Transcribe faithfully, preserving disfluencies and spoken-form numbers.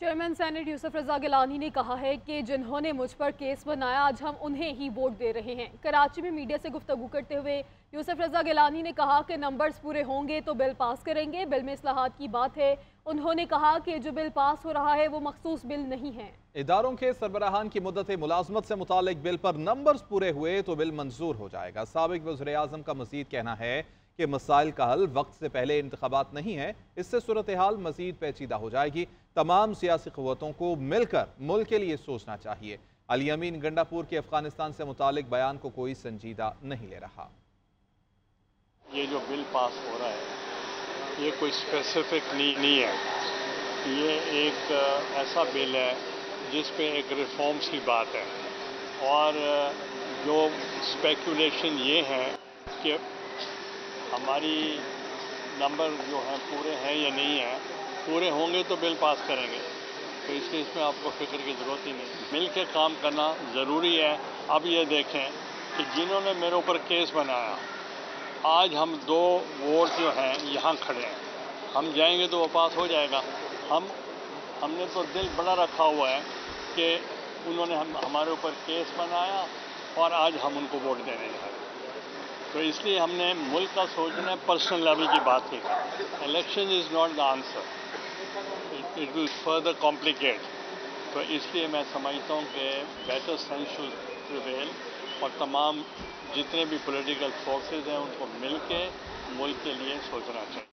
Chairman senate Yusuf Raza Gilani ने कहा है कि जिन्होंने मुझ पर केस बनाया आज हम उन्हें ही वोट दे रहे हैं। कराची में मीडिया से गुफ्तगू करते हुए यूसुफ रजा गिलानी ने कहा कि नंबर्स पूरे होंगे तो बिल पास करेंगे, बिल में इस्लाहात की बात है। उन्होंने कहा कि जो बिल पास हो रहा है वो मखसूस बिल नहीं है। इदारों के सरबराहान की मुद्दत मुलाजमत से मुतालिक बिल पर नंबर्स पूरे हुए तो बिल मंजूर हो जाएगा। साबिक वज़ीर आज़म का मज़ीद कहना है कि मसाइल का हल वक्त से पहले इंतखाबात नहीं है, इससे सूरत हाल मज़ीद पेचीदा हो जाएगी। तमाम सियासी क़ुव्वतों को मिलकर मुल्क के लिए सोचना चाहिए। अली अमीन गंडापुर के अफगानिस्तान से मुतालिक बयान को कोई संजीदा नहीं ले रहा। ये जो बिल पास हो रहा है ये कोई स्पेसिफिक नहीं है, ये एक ऐसा बिल है जिस पे एक रिफॉर्म्स की बात है। और जो स्पेकुलेशन ये है कि हमारी नंबर जो हैं पूरे हैं या नहीं है, पूरे होंगे तो बिल पास करेंगे, तो इसलिए इसमें आपको फिक्र की ज़रूरत ही नहीं। मिल के काम करना ज़रूरी है। अब ये देखें कि जिन्होंने मेरे ऊपर केस बनाया, आज हम दो वोट जो हैं यहाँ खड़े हैं, हम जाएंगे तो वो पास हो जाएगा। हम हमने तो दिल बड़ा रखा हुआ है कि उन्होंने हम हमारे ऊपर केस बनाया और आज हम उनको वोट देने जा रहे हैं, तो इसलिए हमने मुल्क का सोचना है, पर्सनल लेवल की बात ही है। Election is not the answer, it will further complicate. तो इसलिए मैं समझता हूँ कि बेटर सेंस शुड प्रिवेल और तमाम जितने भी पॉलिटिकल फोर्सेस हैं उनको मिलके मुल्क के लिए सोचना चाहिए।